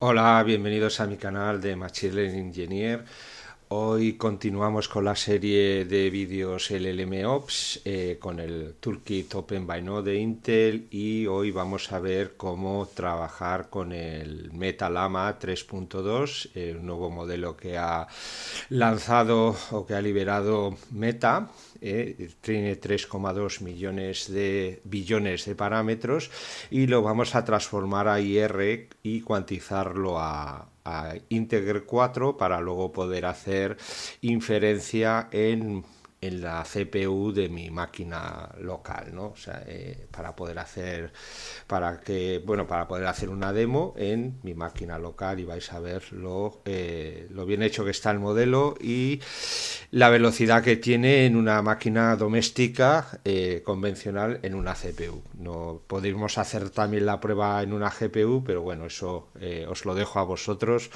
Hola, bienvenidos a mi canal de Machine Learning Engineer. Hoy continuamos con la serie de vídeos LLMOps con el toolkit OpenVINO de Intel, y hoy vamos a ver cómo trabajar con el Meta Llama 3.2, un nuevo modelo que ha lanzado o que ha liberado Meta. Tiene 3,2 billones de parámetros y lo vamos a transformar a IR y cuantizarlo a Integer 4 para luego poder hacer inferencia en la CPU de mi máquina local, ¿no? O sea, para poder hacer una demo en mi máquina local, y vais a ver lo bien hecho que está el modelo y la velocidad que tiene en una máquina doméstica convencional, en una CPU. No podemos hacer también la prueba en una GPU, pero bueno, eso os lo dejo a vosotros,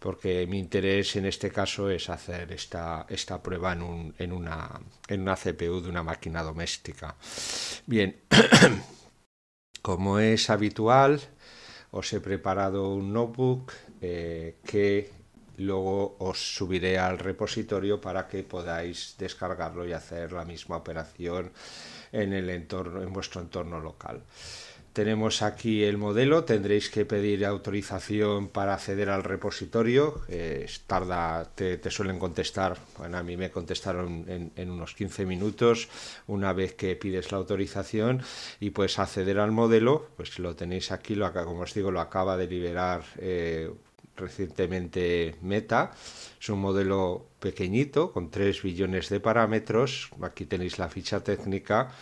porque mi interés en este caso es hacer esta prueba en una CPU de una máquina doméstica. Bien, como es habitual, os he preparado un notebook que luego os subiré al repositorio para que podáis descargarlo y hacer la misma operación en vuestro entorno local. Tenemos aquí el modelo, tendréis que pedir autorización para acceder al repositorio. Te suelen contestar, bueno, a mí me contestaron en unos 15 minutos una vez que pides la autorización, y puedes acceder al modelo. Pues lo tenéis aquí, como os digo, lo acaba de liberar recientemente Meta. Es un modelo pequeñito con 3 billones de parámetros. Aquí tenéis la ficha técnica.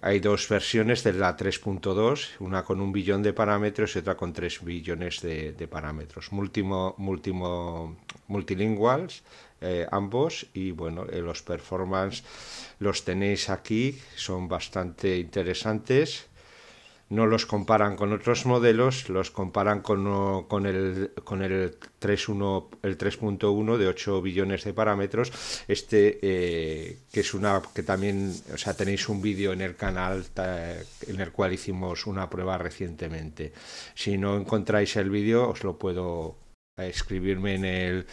Hay dos versiones de la 3.2, una con 1 billón de parámetros y otra con 3 billones de parámetros, multilinguales ambos, y bueno, los performance los tenéis aquí, son bastante interesantes. No los comparan con otros modelos, los comparan con el 3.1 de 8 billones de parámetros. Este, que es una que también, o sea, tenéis un vídeo en el canal en el cual hicimos una prueba recientemente. Si no encontráis el vídeo, os lo puedo escribirme en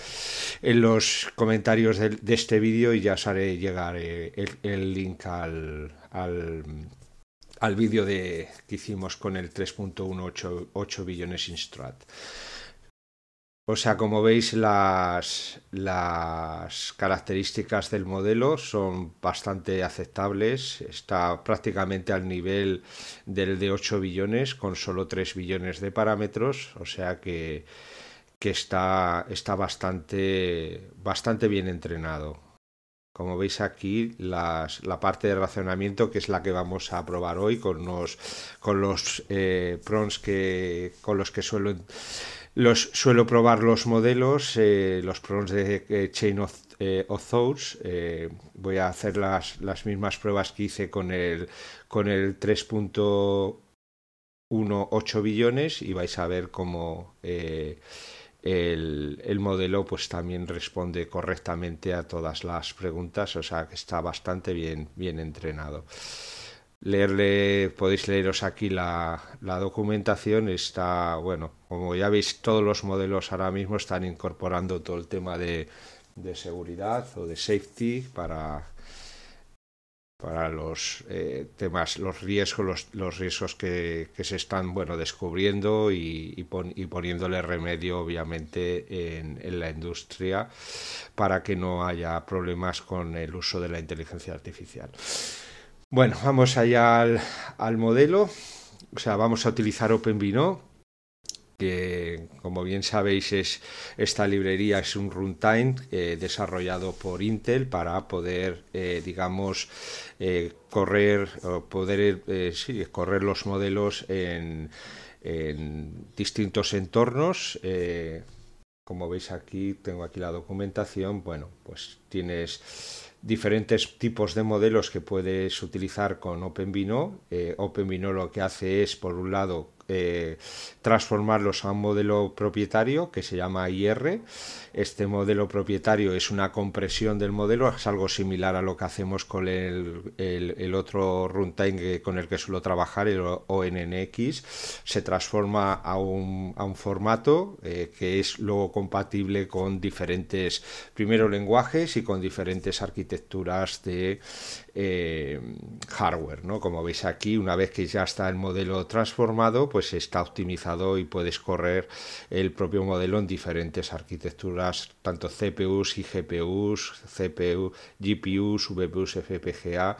los comentarios de este vídeo, y ya os haré llegar el link al vídeo que hicimos con el 3.18 billones Instrat. O sea, como veis, las características del modelo son bastante aceptables. Está prácticamente al nivel del de 8 billones, con solo 3 billones de parámetros. O sea que está bastante bien entrenado. Como veis aquí, la parte de razonamiento, que es la que vamos a probar hoy con los prompts con los que suelo probar los modelos, los prompts de Chain of Thoughts. Voy a hacer las mismas pruebas que hice con el 3.18 billones, y vais a ver cómo el modelo pues también responde correctamente a todas las preguntas. O sea que está bastante bien entrenado. Podéis leeros aquí la documentación. Está, bueno, como ya veis, todos los modelos ahora mismo están incorporando todo el tema de seguridad o de safety para los temas, los riesgos que se están, bueno, descubriendo y poniéndole remedio, obviamente, en la industria, para que no haya problemas con el uso de la inteligencia artificial. Bueno, vamos allá al modelo. O sea, vamos a utilizar OpenVino, que, como bien sabéis, esta librería es un runtime desarrollado por Intel para poder, digamos, correr los modelos en distintos entornos. Como veis aquí, tengo aquí la documentación. Bueno, pues tienes diferentes tipos de modelos que puedes utilizar con OpenVino. OpenVino lo que hace es, por un lado, transformarlos a un modelo propietario que se llama IR. Este modelo propietario es una compresión del modelo, es algo similar a lo que hacemos con el otro runtime con el que suelo trabajar, el ONNX. Se transforma a un formato que es luego compatible con diferentes, primero, lenguajes y con diferentes arquitecturas de hardware, ¿no? Como veis aquí, una vez que ya está el modelo transformado, pues está optimizado y puedes correr el propio modelo en diferentes arquitecturas, tanto CPUs y GPUs, CPU, GPUs, VPUs, FPGA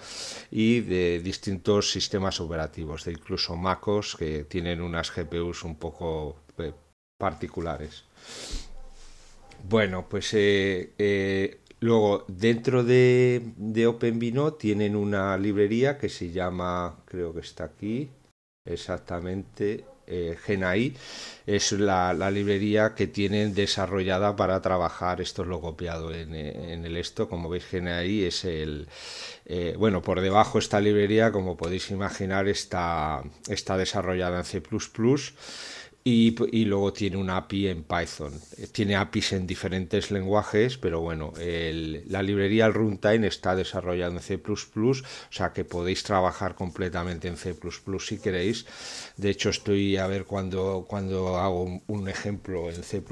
y de distintos sistemas operativos, de incluso MacOS que tienen unas GPUs un poco particulares. Bueno, pues luego dentro de OpenVino tienen una librería que se llama, creo que está aquí, exactamente, Genai, es la librería que tienen desarrollada para trabajar. Esto es lo copiado en el esto, como veis. Genai es el bueno, por debajo esta librería, como podéis imaginar, está desarrollada en C++. Y luego tiene una API en Python. Tiene APIs en diferentes lenguajes, pero bueno, la librería, el runtime, está desarrollada en C++, o sea que podéis trabajar completamente en C++ si queréis. De hecho, estoy a ver cuando hago un ejemplo en C++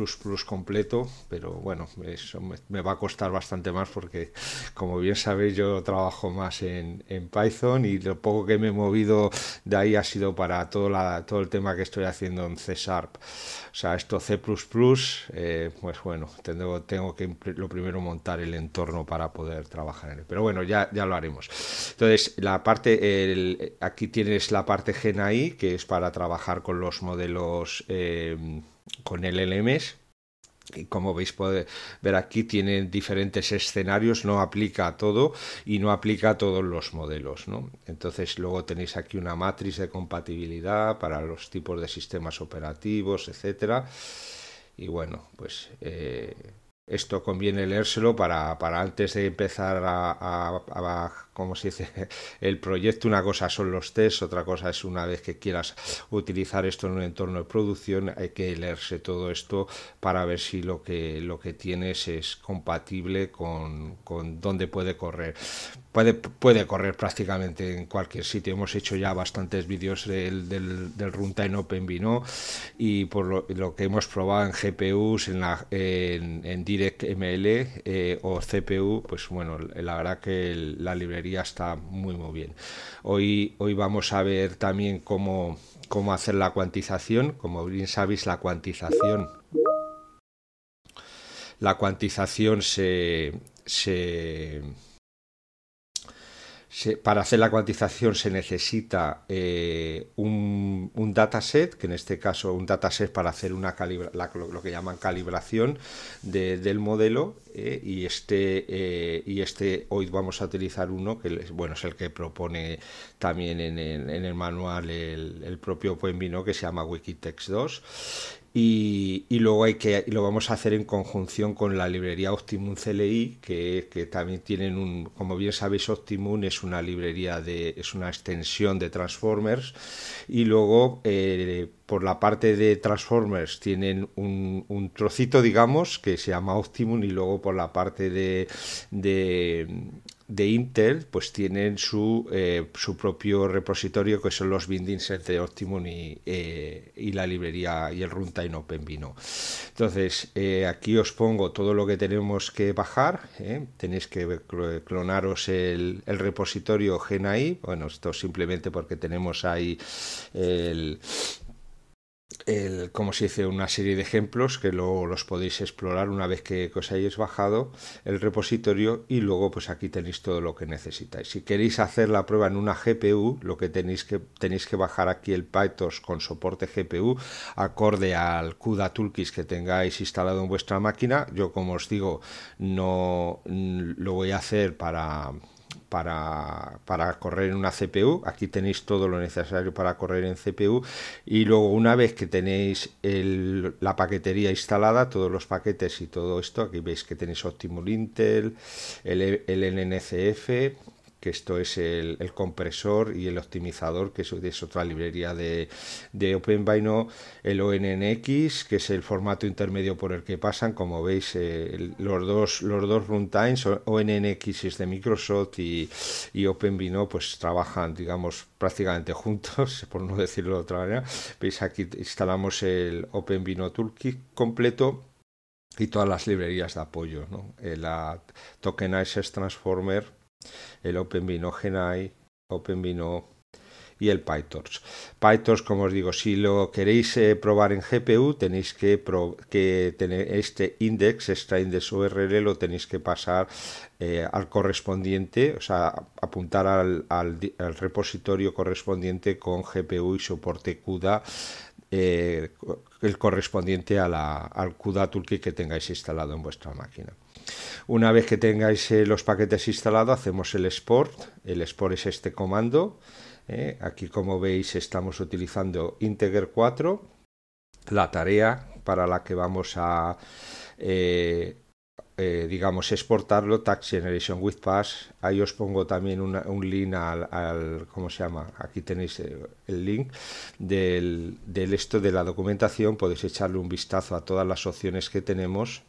completo, pero bueno, eso me va a costar bastante más porque, como bien sabéis, yo trabajo más en Python y lo poco que me he movido de ahí ha sido para todo el tema que estoy haciendo en C++. O sea, esto C++, pues bueno, tengo que lo primero montar el entorno para poder trabajar en él. Pero bueno, ya lo haremos. Entonces, la parte, aquí tienes la parte GenAI, que es para trabajar con los modelos, con LLMs. Y como veis, puede ver aquí, tienen diferentes escenarios, no aplica a todo y no aplica a todos los modelos, ¿no? Entonces luego tenéis aquí una matriz de compatibilidad para los tipos de sistemas operativos, etcétera. Y bueno, pues esto conviene leérselo para antes de empezar a como se dice, el proyecto. Una cosa son los tests, otra cosa es una vez que quieras utilizar esto en un entorno de producción, hay que leerse todo esto para ver si lo que tienes es compatible con dónde puede correr. Puede correr prácticamente en cualquier sitio. Hemos hecho ya bastantes vídeos del runtime OpenVino y por lo que hemos probado en GPUs, en DirectML o CPU, pues bueno, la verdad que la librería está muy bien. Hoy vamos a ver también cómo hacer la cuantización. Como bien sabéis, la cuantización para hacer la cuantización se necesita un dataset, que en este caso un dataset para hacer lo que llaman calibración del modelo, y hoy vamos a utilizar uno que bueno, es el que propone también en el manual el propio OpenVino, que se llama Wikitext 2. Y luego lo vamos a hacer en conjunción con la librería Optimum CLI, que también tienen como bien sabéis, Optimum es una librería es una extensión de Transformers. Y luego por la parte de Transformers tienen un trocito, digamos, que se llama Optimum, y luego por la parte de Intel, pues tienen su propio repositorio, que son los bindings entre Optimum y la librería y el runtime OpenVino. Entonces aquí os pongo todo lo que tenemos que bajar, tenéis que clonaros el repositorio GenAI. Bueno, esto simplemente porque tenemos ahí como se dice, una serie de ejemplos que luego los podéis explorar una vez que os hayáis bajado el repositorio, y luego pues aquí tenéis todo lo que necesitáis. Si queréis hacer la prueba en una GPU, lo que tenéis que bajar aquí el PyTorch con soporte GPU acorde al CUDA toolkit que tengáis instalado en vuestra máquina. Yo, como os digo, no lo voy a hacer para correr en una CPU. Aquí tenéis todo lo necesario para correr en CPU, y luego, una vez que tenéis la paquetería instalada, todos los paquetes y todo esto, aquí veis que tenéis Optimum Intel, el NNCF, que esto es el compresor y el optimizador, que es otra librería de OpenVINO, el ONNX, que es el formato intermedio por el que pasan, como veis, los dos runtimes, ONNX es de Microsoft y OpenVINO, pues trabajan, digamos, prácticamente juntos, por no decirlo de otra manera. Veis, aquí instalamos el OpenVINO Toolkit completo y todas las librerías de apoyo, ¿no? La Tokenizer Transformer, el OpenVino Genai, OpenVino y el PyTorch. PyTorch, como os digo, si lo queréis probar en GPU, tenéis que tener este index, extra index URL, lo tenéis que pasar al correspondiente, o sea, apuntar al repositorio correspondiente con GPU y soporte CUDA, el correspondiente al CUDA Toolkit que tengáis instalado en vuestra máquina. Una vez que tengáis los paquetes instalados, hacemos el export. El export es este comando. Aquí, como veis, estamos utilizando integer 4, la tarea para la que vamos a digamos, exportarlo, Text Generation with Pass. Ahí os pongo también un link al ¿cómo se llama? Aquí tenéis el link del esto de la documentación. Podéis echarle un vistazo a todas las opciones que tenemos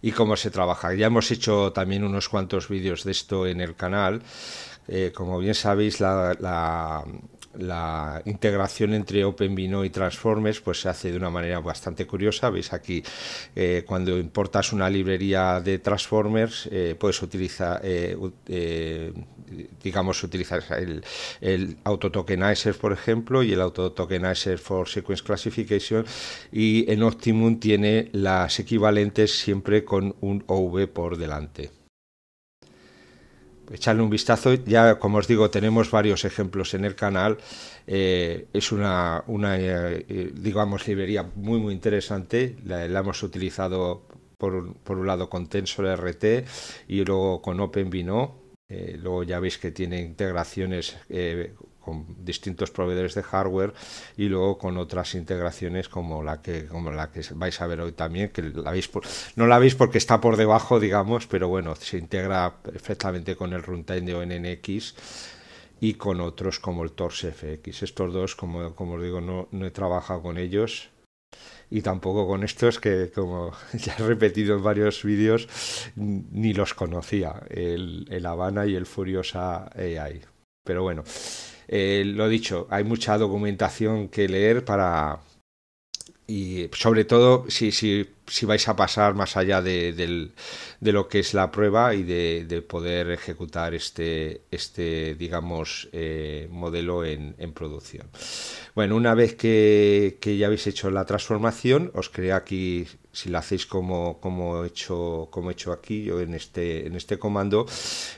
y cómo se trabaja. Ya hemos hecho también unos cuantos vídeos de esto en el canal. Como bien sabéis, la integración entre OpenVino y Transformers pues se hace de una manera bastante curiosa. Veis aquí, cuando importas una librería de Transformers, puedes utilizar, digamos, utilizas el Auto-Tokenizer, por ejemplo, y el Auto-Tokenizer for Sequence Classification, y en Optimum tiene las equivalentes siempre con un OV por delante. Echarle un vistazo. Ya, como os digo, tenemos varios ejemplos en el canal. Es una digamos, librería muy muy interesante. La hemos utilizado por un lado con TensorRT y luego con OpenVino. Luego ya veis que tiene integraciones con distintos proveedores de hardware y luego con otras integraciones como la que vais a ver hoy también, que no la veis porque está por debajo, digamos, pero bueno, se integra perfectamente con el runtime de ONNX y con otros como el TorchFX. Estos dos, como os digo, no he trabajado con ellos. Y tampoco con estos, que como ya he repetido en varios vídeos, ni los conocía, el Habana y el Furiosa AI. Pero bueno, lo dicho, hay mucha documentación que leer para... Y sobre todo si vais a pasar más allá de lo que es la prueba y de poder ejecutar este digamos, modelo en producción. Bueno, una vez que ya habéis hecho la transformación, os crea aquí, si la hacéis como he hecho aquí, yo en este comando,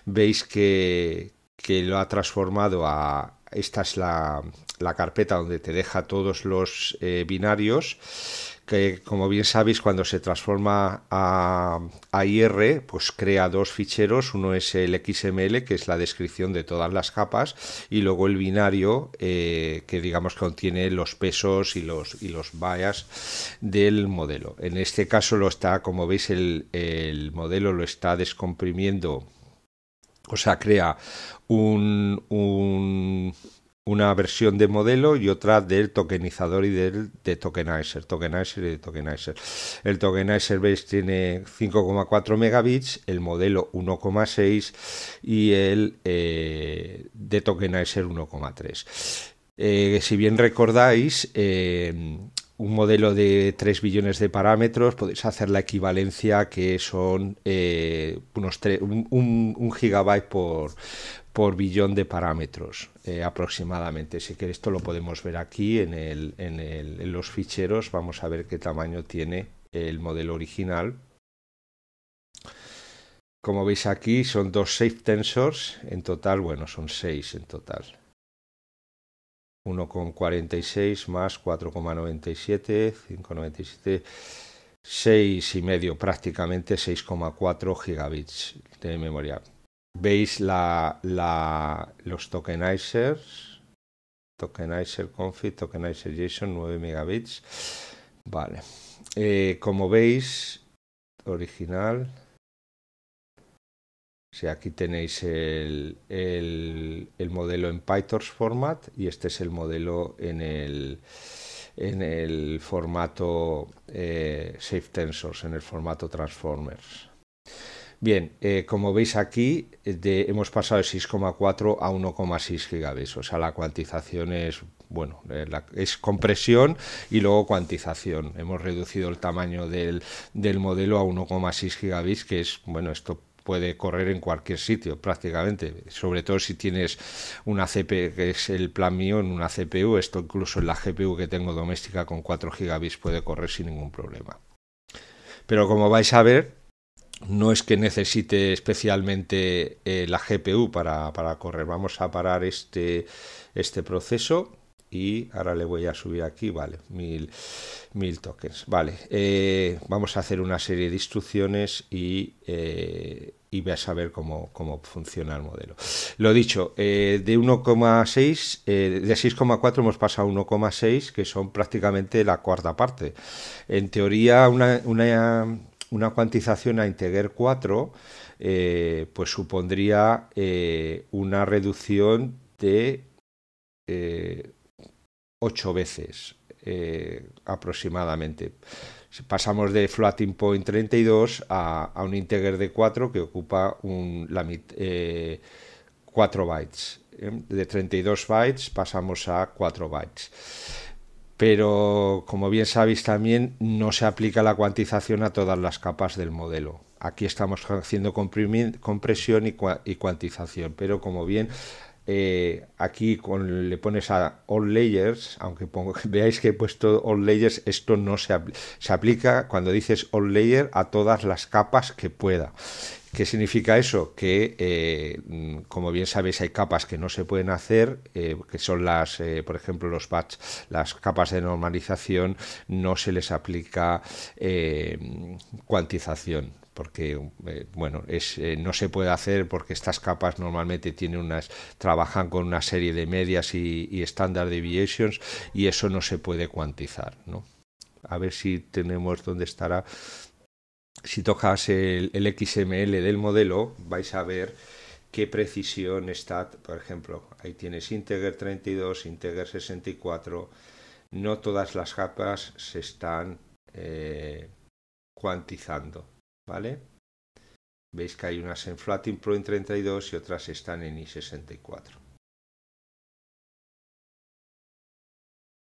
veis que lo ha transformado a... Esta es la carpeta donde te deja todos los binarios, que como bien sabéis, cuando se transforma a IR, pues crea dos ficheros. Uno es el XML, que es la descripción de todas las capas, y luego el binario que, digamos, contiene los pesos y los bias del modelo. En este caso lo está, como veis, el modelo lo está descomprimiendo. O sea, crea una versión de modelo y otra del tokenizador y de tokenizer. Tokenizer y de tokenizer. El tokenizer, veis, tiene 5,4 megabits, el modelo 1,6 y el de tokenizer 1,3. Si bien recordáis, un modelo de 3 billones de parámetros, podéis hacer la equivalencia, que son un gigabyte por billón de parámetros, aproximadamente. Así que esto lo podemos ver aquí en los ficheros. Vamos a ver qué tamaño tiene el modelo original. Como veis aquí, son 2 SafeTensors en total. Bueno, son 6 en total. 1,46 más 4,97, 5,97, 6,5, prácticamente 6,4 gigabits de memoria. Veis los tokenizers, tokenizerconfig, tokenizerjson, 9 megabits. Vale, como veis, original, Si aquí tenéis el modelo en PyTorch format y este es el modelo en el formato SafeTensors, en el formato Transformers. Bien, como veis aquí hemos pasado de 6,4 a 1,6 GB, o sea, la cuantización es, bueno, es compresión y luego cuantización. Hemos reducido el tamaño del modelo a 1,6 GB, que es, bueno, esto puede correr en cualquier sitio prácticamente, sobre todo si tienes una CPU, que es el plan mío, en una CPU, esto incluso en la GPU que tengo doméstica con 4 GB puede correr sin ningún problema. Pero como vais a ver, no es que necesite especialmente la GPU para correr. Vamos a parar este proceso y ahora le voy a subir aquí, vale, 1000 tokens. Vale, vamos a hacer una serie de instrucciones y vais a ver cómo funciona el modelo. Lo dicho, de 6,4 hemos pasado a 1,6, que son prácticamente la cuarta parte. En teoría, una cuantización a integer 4 pues supondría una reducción de 8 veces aproximadamente. Pasamos de floating point 32 a un integer de 4 que ocupa 4 bytes. De 32 bytes pasamos a 4 bytes. Pero, como bien sabéis también, no se aplica la cuantización a todas las capas del modelo. Aquí estamos haciendo compresión y cuantización, pero como bien aquí le pones a all layers, aunque veáis que he puesto all layers, esto no se aplica cuando dices all layer a todas las capas que pueda. ¿Qué significa eso? Que, como bien sabéis, hay capas que no se pueden hacer, que son por ejemplo, los batch, las capas de normalización, no se les aplica cuantización, porque bueno, no se puede hacer porque estas capas normalmente trabajan con una serie de medias y standard deviations, y eso no se puede cuantizar, ¿no? A ver si tenemos dónde estará. Si tocas el XML del modelo, vais a ver qué precisión está. Por ejemplo, ahí tienes integer 32, integer 64. No todas las capas se están cuantizando, ¿vale? Veis que hay unas en floating point 32 y otras están en i64.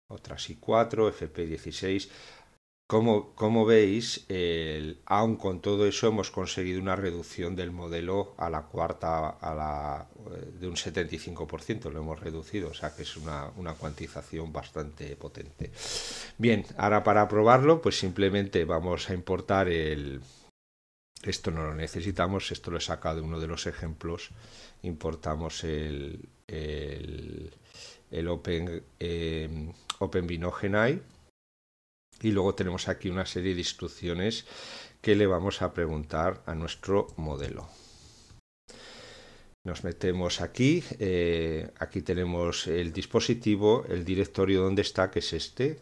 Otras i4, FP16... Como veis, aun con todo eso hemos conseguido una reducción del modelo a la cuarta de un 75%, lo hemos reducido, o sea que es una cuantización bastante potente. Bien, ahora para probarlo, pues simplemente vamos a importar esto no lo necesitamos, esto lo he sacado de uno de los ejemplos. Importamos el OpenVino Genai. Y luego tenemos aquí una serie de instrucciones que le vamos a preguntar a nuestro modelo. Nos metemos aquí, aquí tenemos el dispositivo, el directorio donde está, que es este.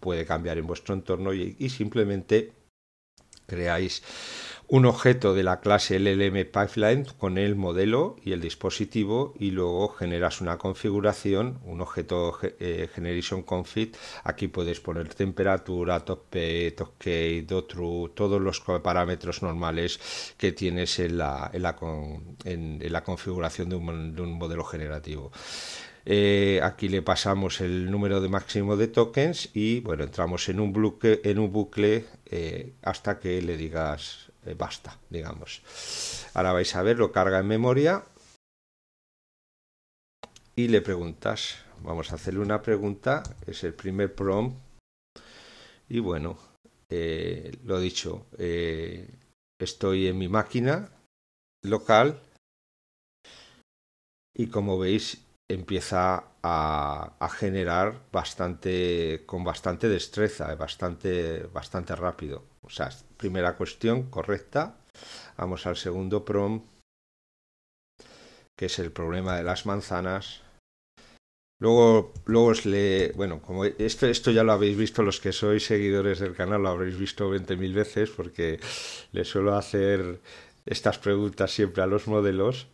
Puede cambiar en vuestro entorno y simplemente creáis un objeto de la clase LLM Pipeline con el modelo y el dispositivo, y luego generas una configuración, un objeto Generation Config. Aquí puedes poner temperatura, top P, top key, true, todos los parámetros normales que tienes en la configuración de un modelo generativo. Aquí le pasamos el número de máximo de tokens y, bueno, entramos en un bucle hasta que le digas basta, digamos. Ahora vais a ver, lo carga en memoria y le preguntas. Vamos a hacerle una pregunta, es el primer prompt y, bueno, lo dicho, estoy en mi máquina local y, como veis, empieza a generar con bastante destreza, bastante rápido. O sea, primera cuestión correcta. Vamos al segundo prompt, que es el problema de las manzanas. Luego bueno, como esto ya lo habéis visto, los que sois seguidores del canal lo habréis visto 20.000 veces, porque le suelo hacer estas preguntas siempre a los modelos.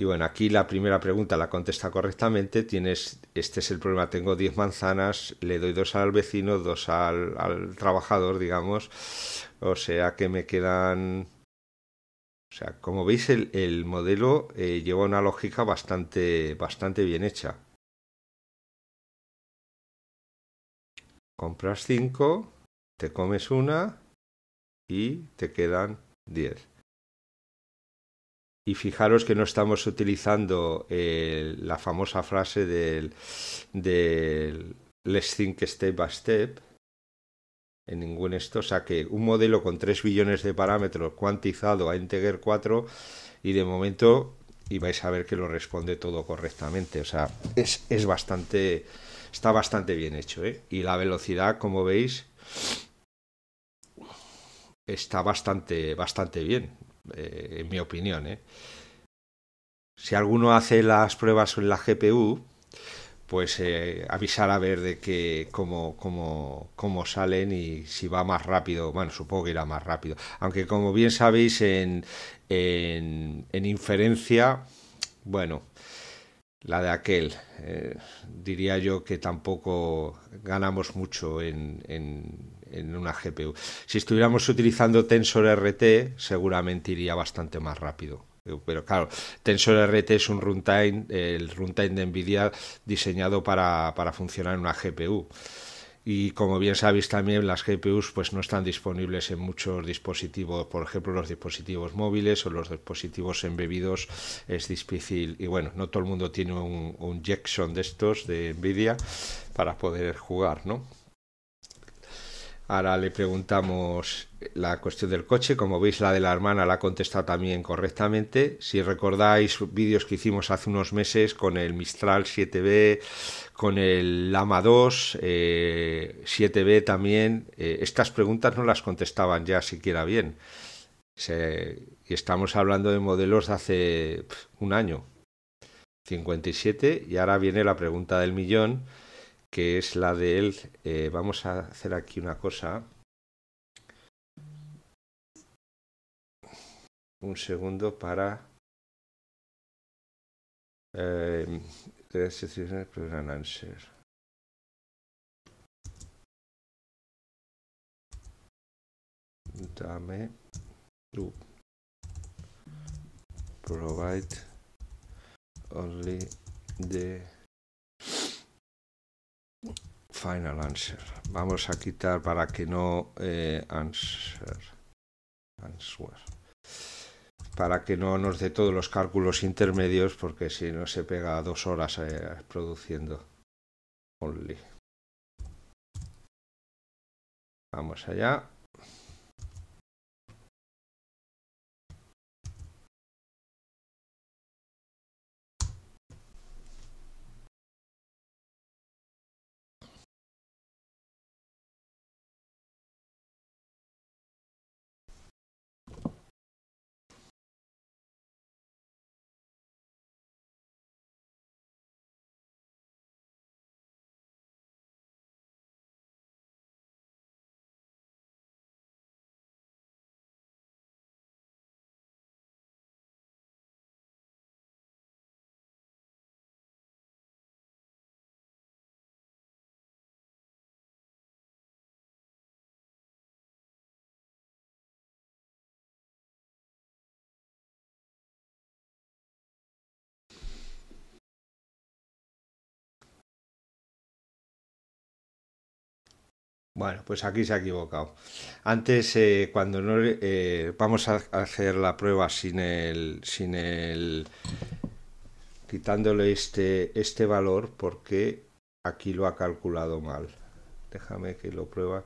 Y bueno, aquí la primera pregunta la contesta correctamente. Tienes, este es el problema, tengo 10 manzanas, le doy 2 al vecino, 2 al trabajador, digamos. O sea que me quedan... O sea, como veis, el modelo lleva una lógica bastante bien hecha. Compras 5, te comes una y te quedan 10. Y fijaros que no estamos utilizando la famosa frase del let's think step by step. En ningún esto, o sea que un modelo con 3 billones de parámetros cuantizado a integer 4 y de momento, y vais a ver que lo responde todo correctamente, o sea, es bastante, está bastante bien hecho, ¿eh? Y la velocidad, como veis, está bastante bien, en mi opinión, ¿eh? Si alguno hace las pruebas en la GPU, pues avisar a ver de que cómo salen y si va más rápido. Bueno, supongo que irá más rápido. Aunque como bien sabéis, en inferencia, bueno, la de aquel, diría yo que tampoco ganamos mucho en una GPU. Si estuviéramos utilizando TensorRT, seguramente iría bastante más rápido. Pero claro, TensorRT es un runtime, el runtime de NVIDIA diseñado para funcionar en una GPU. Y como bien sabéis también, las GPUs pues no están disponibles en muchos dispositivos, por ejemplo los dispositivos móviles o los dispositivos embebidos, es difícil. Y bueno, no todo el mundo tiene un Jetson de estos de NVIDIA para poder jugar, ¿no? Ahora le preguntamos la cuestión del coche. Como veis, la de la hermana la ha contestado también correctamente. Si recordáis vídeos que hicimos hace unos meses con el Mistral 7B, con el Llama 2, 7B también, estas preguntas no las contestaban ya siquiera bien. Y estamos hablando de modelos de hace un año, 57, y ahora viene la pregunta del millón, que es la de él. Vamos a hacer aquí una cosa. Un segundo para... Dame... Provide only the... final answer. Vamos a quitar para que no answer, para que no nos dé todos los cálculos intermedios, porque si no se pega 2 horas produciendo. Only. Vamos allá. Bueno, pues aquí se ha equivocado. Antes, cuando no... vamos a hacer la prueba quitándole este valor, porque aquí lo ha calculado mal. Déjame que lo prueba.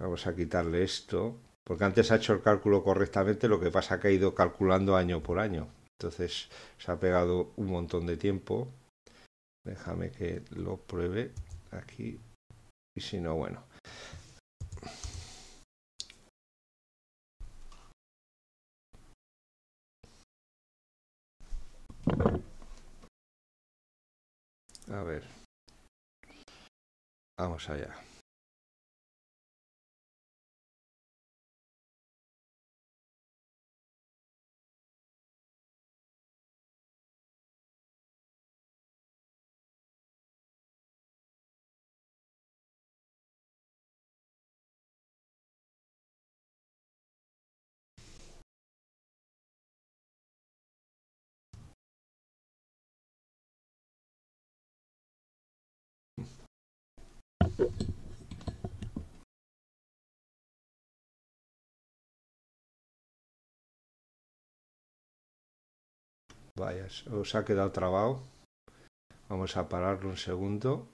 Vamos a quitarle esto, porque antes ha hecho el cálculo correctamente, lo que pasa que ha ido calculando año por año. Entonces se ha pegado un montón de tiempo. Déjame que lo pruebe aquí. Y si no, bueno. A ver. Vamos allá. Vaya, os ha quedado trabado. Vamos a pararlo un segundo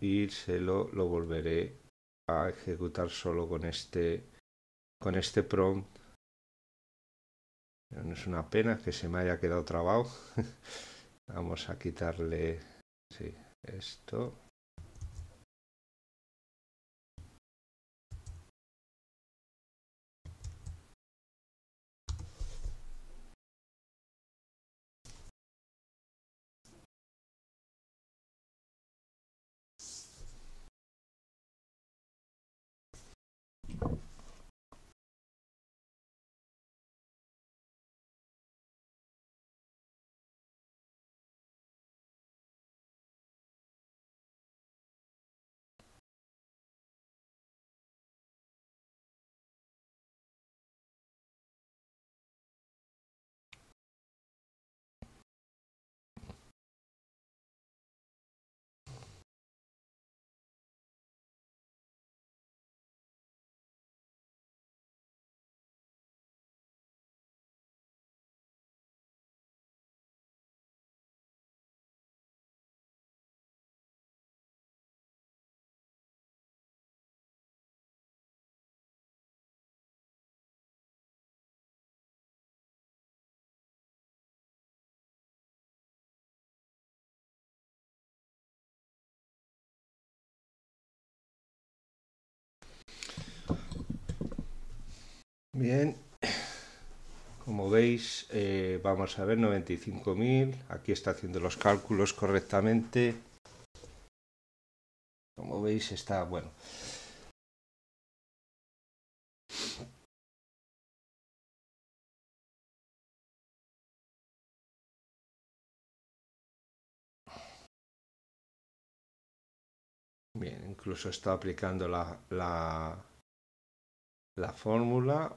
y se lo volveré a ejecutar solo con este prompt. No es una pena que se me haya quedado trabado. Vamos a quitarle esto. Bien, como veis, vamos a ver 95.000, aquí está haciendo los cálculos correctamente, como veis está bueno. Bien, incluso está aplicando la fórmula.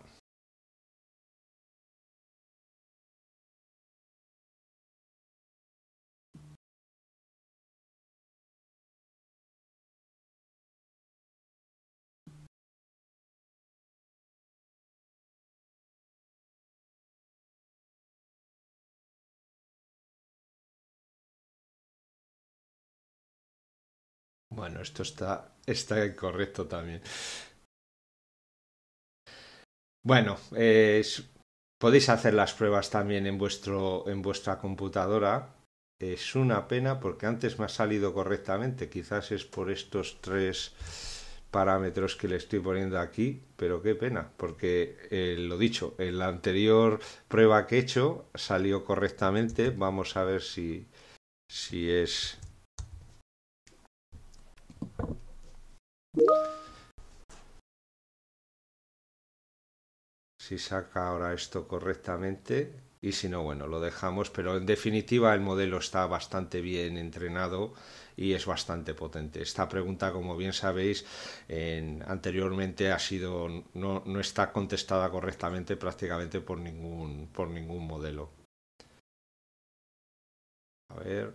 Bueno, esto está incorrecto también. Bueno, podéis hacer las pruebas también en vuestra computadora. Es una pena porque antes me ha salido correctamente. Quizás es por estos tres parámetros que le estoy poniendo aquí, pero qué pena, porque lo dicho, en la anterior prueba que he hecho salió correctamente. Vamos a ver si es... si saca ahora esto correctamente, y si no, bueno, lo dejamos, pero en definitiva el modelo está bastante bien entrenado y es bastante potente. Esta pregunta, como bien sabéis, anteriormente no está contestada correctamente prácticamente por ningún modelo. A ver...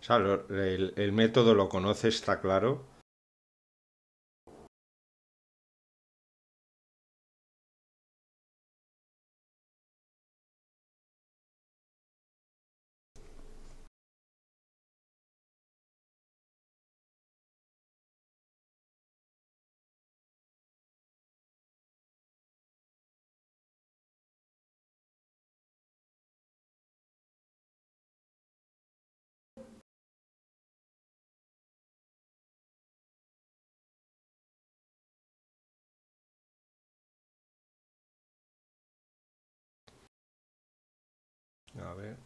O sea, el método lo conoce, está claro. A ver.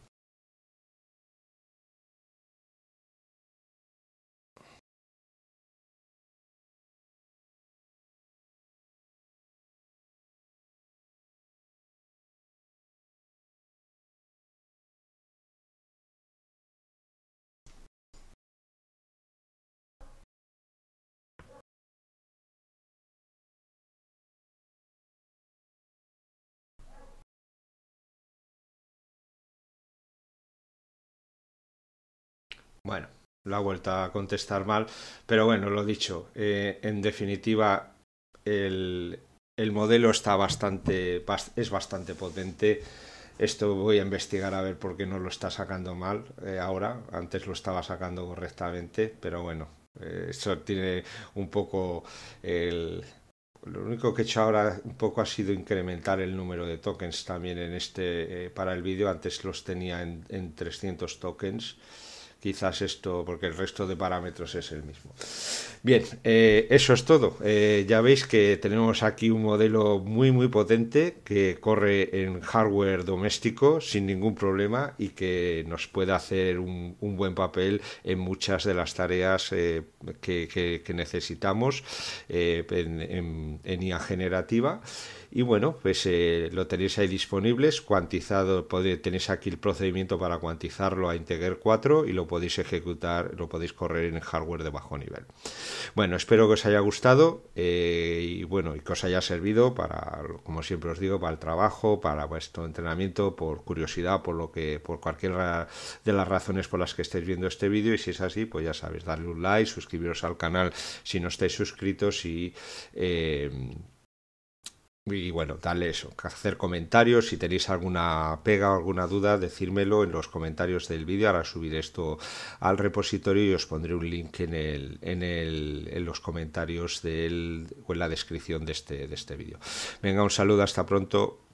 Bueno, lo ha vuelto a contestar mal, pero bueno, lo dicho, en definitiva el modelo está es bastante potente. Esto voy a investigar a ver por qué no lo está sacando mal ahora. Antes lo estaba sacando correctamente, pero bueno, eso tiene un poco el... Lo único que he hecho ahora un poco ha sido incrementar el número de tokens también en este para el vídeo. Antes los tenía en 300 tokens. Quizás esto, porque el resto de parámetros es el mismo. Bien, eso es todo. Ya veis que tenemos aquí un modelo muy muy potente que corre en hardware doméstico sin ningún problema y que nos puede hacer un buen papel en muchas de las tareas que necesitamos en IA generativa. Y bueno, pues lo tenéis ahí disponibles, cuantizado. Tenéis aquí el procedimiento para cuantizarlo a Integer 4 y lo podéis ejecutar, lo podéis correr en hardware de bajo nivel. Bueno, espero que os haya gustado y bueno, y que os haya servido para, como siempre os digo, para el trabajo, para vuestro entrenamiento, por curiosidad, por cualquiera de las razones por las que estéis viendo este vídeo. Y si es así, pues ya sabéis, darle un like, suscribiros al canal si no estáis suscritos y bueno, darle eso, hacer comentarios. Si tenéis alguna pega o alguna duda, decírmelo en los comentarios del vídeo. Ahora subiré esto al repositorio y os pondré un link en los comentarios o en la descripción de este vídeo. Venga, un saludo, hasta pronto.